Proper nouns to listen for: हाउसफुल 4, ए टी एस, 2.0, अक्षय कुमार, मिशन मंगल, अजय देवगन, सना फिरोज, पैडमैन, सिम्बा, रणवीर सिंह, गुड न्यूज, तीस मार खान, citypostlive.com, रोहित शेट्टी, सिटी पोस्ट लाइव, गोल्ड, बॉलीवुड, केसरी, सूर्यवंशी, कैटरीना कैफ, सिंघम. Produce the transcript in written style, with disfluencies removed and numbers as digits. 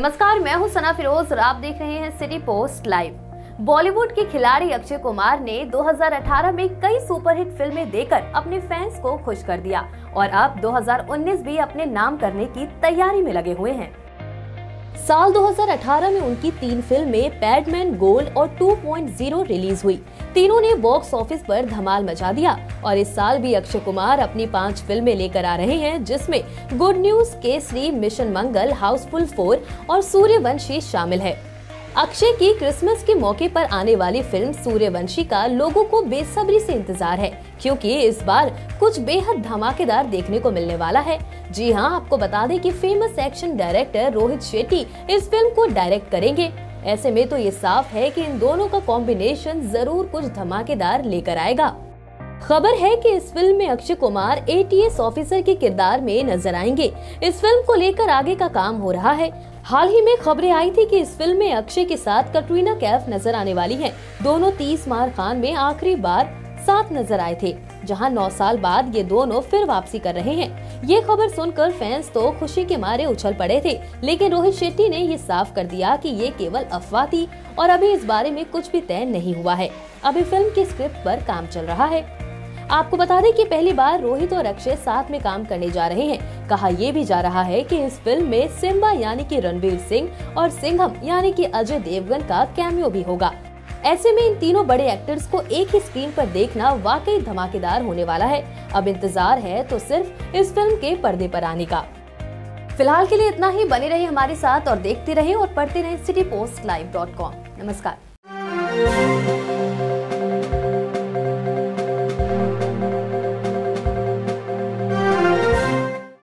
नमस्कार, मैं हूं सना फिरोज और आप देख रहे हैं सिटी पोस्ट लाइव। बॉलीवुड के खिलाड़ी अक्षय कुमार ने 2018 में कई सुपरहिट फिल्में देकर अपने फैंस को खुश कर दिया और अब 2019 भी अपने नाम करने की तैयारी में लगे हुए हैं। साल 2018 में उनकी 3 फिल्में पैडमैन, गोल्ड और 2.0 रिलीज हुई। तीनों ने बॉक्स ऑफिस पर धमाल मचा दिया और इस साल भी अक्षय कुमार अपनी 5 फिल्में लेकर आ रहे हैं, जिसमें गुड न्यूज, केसरी, मिशन मंगल, हाउसफुल 4 और सूर्यवंशी शामिल है। अक्षय की क्रिसमस के मौके पर आने वाली फिल्म सूर्यवंशी का लोगों को बेसब्री से इंतजार है, क्योंकि इस बार कुछ बेहद धमाकेदार देखने को मिलने वाला है। जी हां, आपको बता दें कि famous action director रोहित शेट्टी इस फिल्म को डायरेक्ट करेंगे। ऐसे में तो ये साफ है कि इन दोनों का कॉम्बिनेशन जरूर कुछ धमाकेदार लेकर आएगा। खबर है कि इस फिल्म में अक्षय कुमार ATS ऑफिसर के किरदार में नजर आएंगे। इस फिल्म को लेकर आगे का काम हो रहा है। हाल ही में खबरें आई थी कि इस फिल्म में अक्षय के साथ कैटरीना कैफ नजर आने वाली हैं। दोनों 30 मार खान में आखिरी बार साथ नजर आए थे, जहां 9 साल बाद ये दोनों फिर वापसी कर रहे हैं। ये खबर सुनकर फैंस तो खुशी के मारे उछल पड़े थे, लेकिन रोहित शेट्टी ने ये साफ कर दिया कि ये केवल अफवाह थी और अभी इस बारे में कुछ भी तय नहीं हुआ है। अभी फिल्म की स्क्रिप्ट पर काम चल रहा है। आपको बता दें कि पहली बार रोहित और अक्षय साथ में काम करने जा रहे हैं। कहा यह भी जा रहा है कि इस फिल्म में सिम्बा यानी कि रणवीर सिंह और सिंघम यानी कि अजय देवगन का कैमियो भी होगा। ऐसे में इन तीनों बड़े एक्टर्स को एक ही स्क्रीन पर देखना वाकई धमाकेदार होने वाला है। अब इंतजार है तो सिर्फ इस फिल्म के पर्दे पर आने का। फिलहाल के लिए इतना ही। बने रहे हमारे साथ और देखते रहे और पढ़ते रहे citypostlive.com। नमस्कार।